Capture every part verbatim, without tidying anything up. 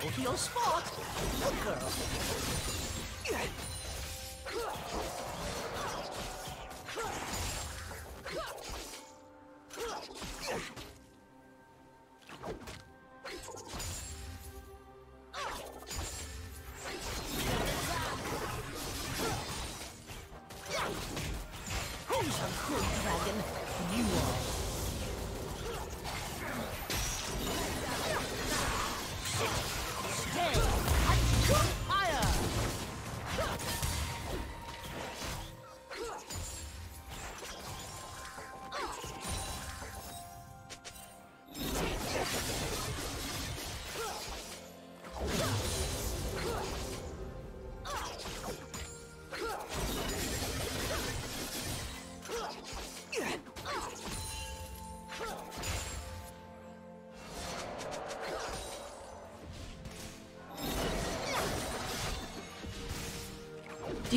Go to your spot, good girl. Who's a good dragon? You are. Do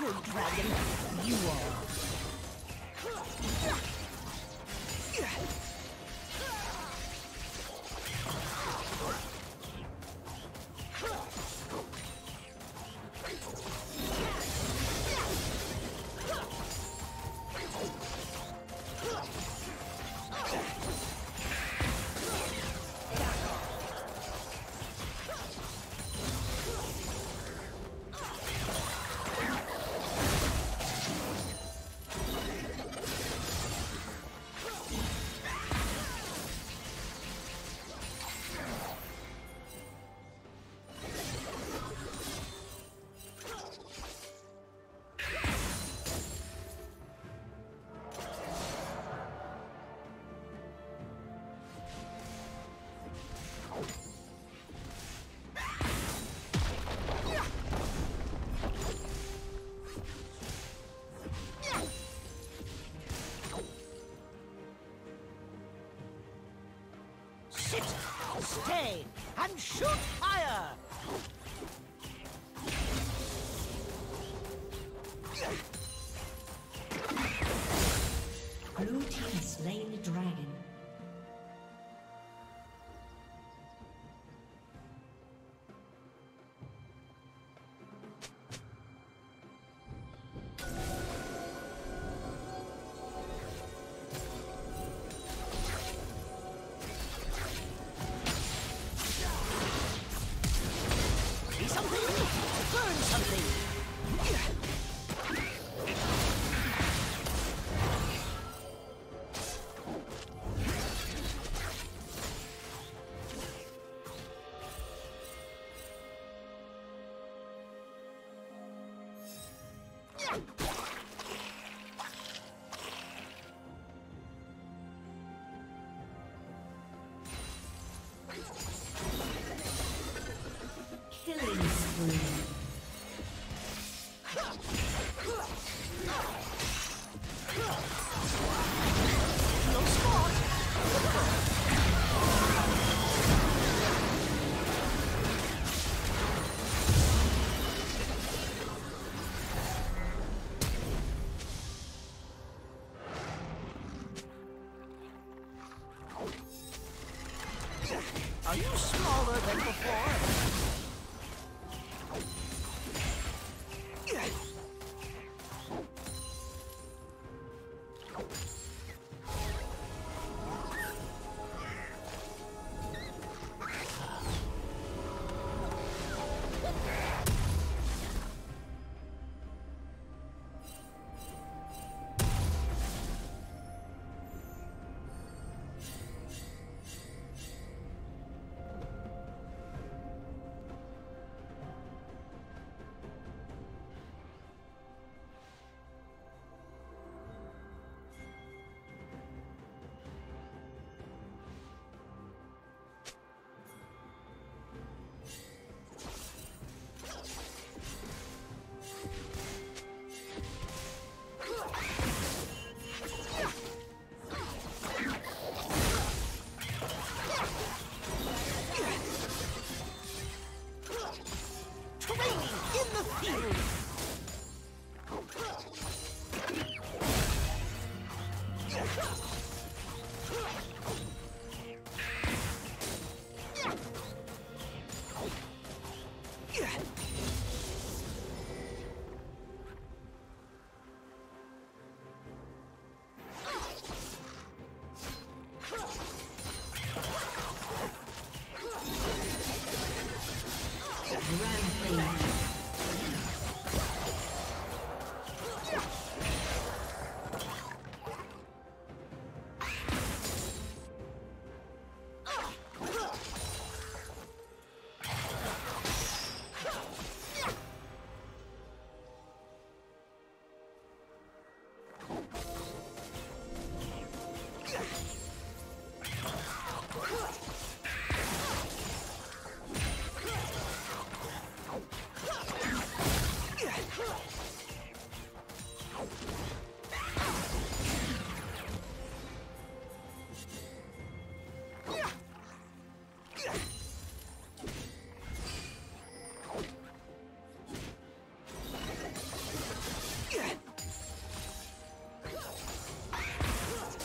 Good dragon, you are. Stay and shoot fire! slain the dragon. Killing spree. Are you smaller than before?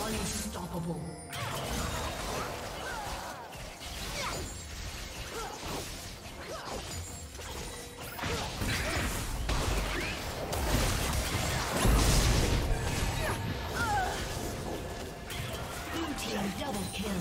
Unstoppable. Blue team double kill.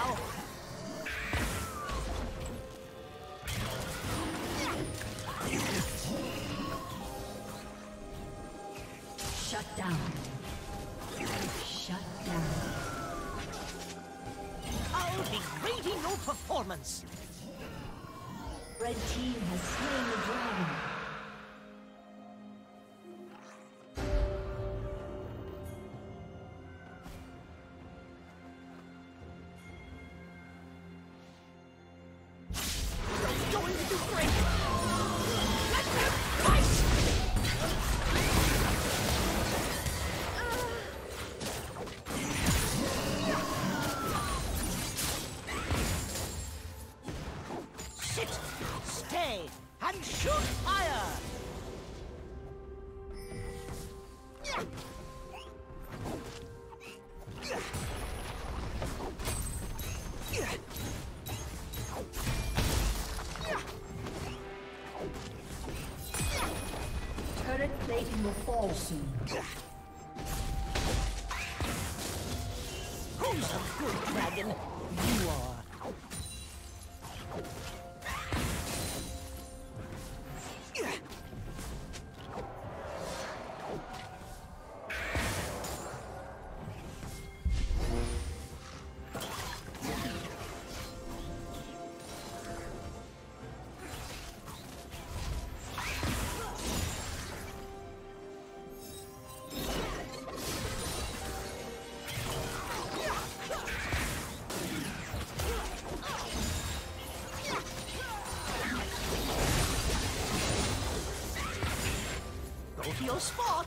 Shut down. Shut down. I'll be rating your performance. Red team has slain the dragon. Plating will fall soon. Who's a good dragon? You are. Spot.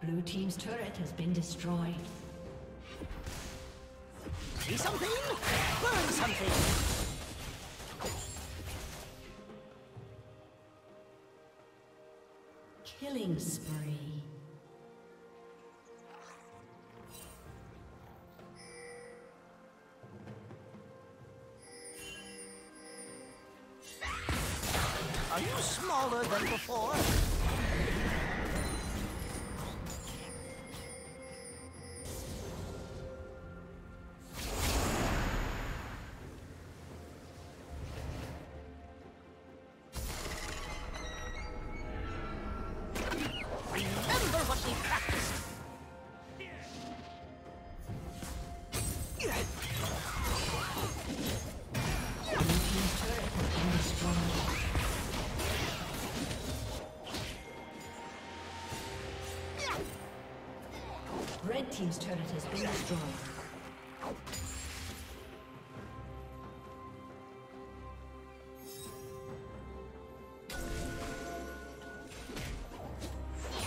Blue team's turret has been destroyed. See something? Burn something! Killing spree. Are you smaller than before? Red team's turret has been destroyed.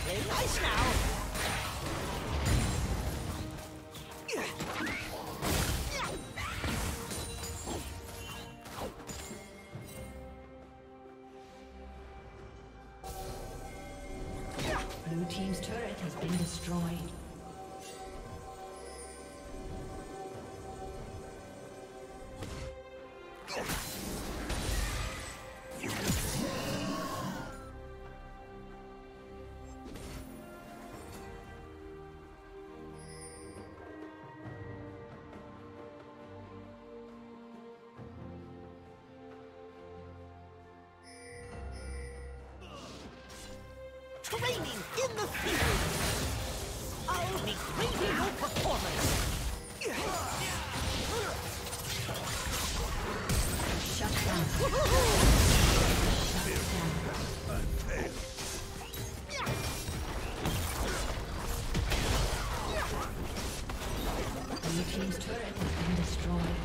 Very nice now. Blue team's turret has been destroyed. Training in the field. I'll be rating your performance. Shut down. Shut down. Blue team's turret has been destroyed.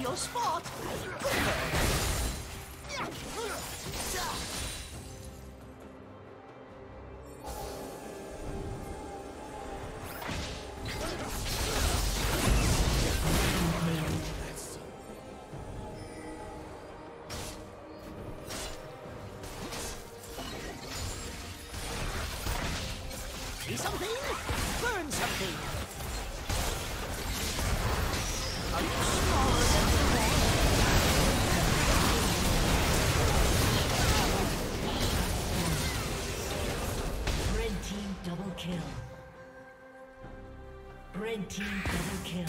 Your spot. See something? Burn something. Kill. Red team double kill.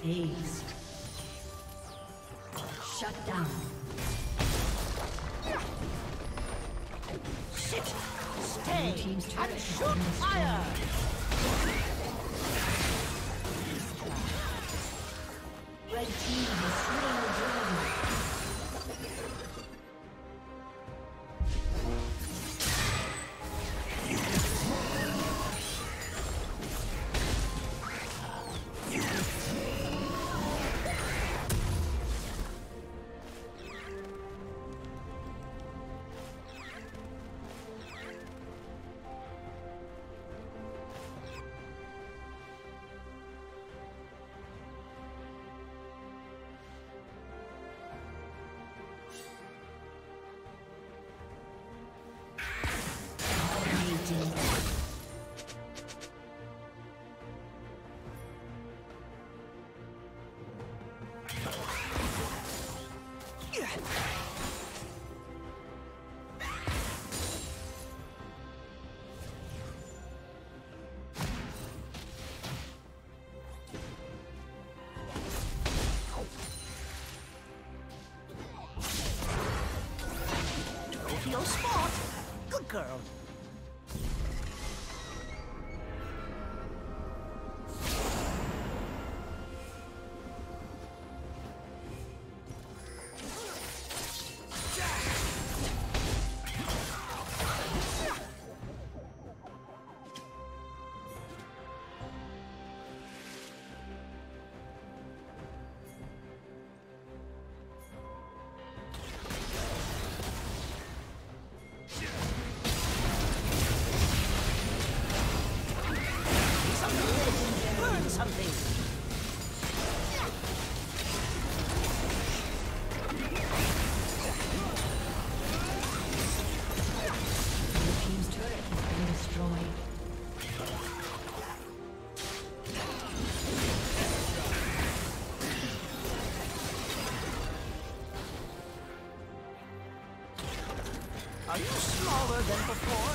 Please. Shut down. Sit. Stay. And shoot fire. Red team is slain. Spot. Good girl. Are you smaller than before?